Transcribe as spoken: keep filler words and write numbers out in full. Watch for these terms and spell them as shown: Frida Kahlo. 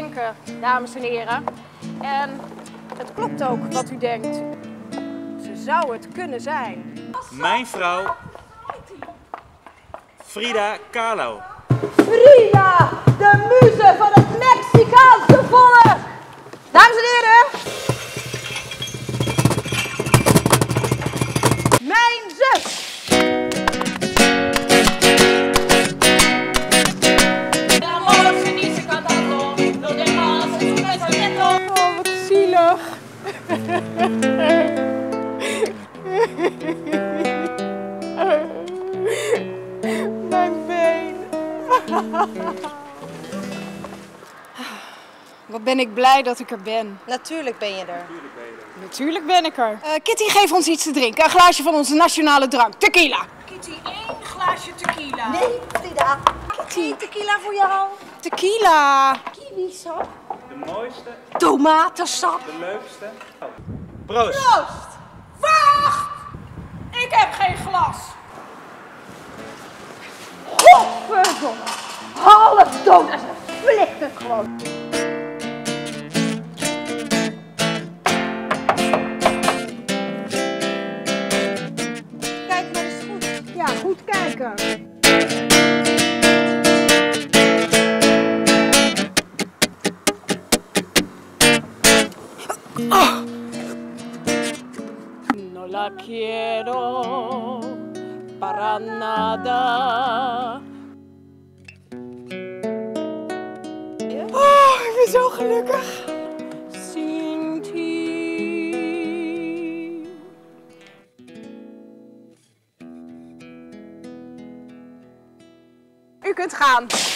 denken, dames en heren. En het klopt ook wat u denkt. Ze zou het kunnen zijn. Mijn vrouw, Frida Kahlo. Frida, de muze van het Mexicaanse volk. Dames en heren. Mijn zus. Oh, wat zielig. Mijn been. Wat ben ik blij dat ik er ben. Natuurlijk ben je er. Natuurlijk ben ik er. Uh, Kitty, geef ons iets te drinken. Een glaasje van onze nationale drank. Tequila. Kitty, één glaasje tequila. Nee, Frida. Kitty, tequila voor jou. Tequila. Kiwisap. De mooiste. Tomatensap. De leukste. Proost. Proost. Wacht. Ik heb geen glas. Godverdomme. Half dood en ze flikkert gewoon. Kijk maar eens goed. Ja, goed kijken. Oh. No la quiero para nada. Oh, ik ben zo gelukkig. Sin ti. U kunt gaan.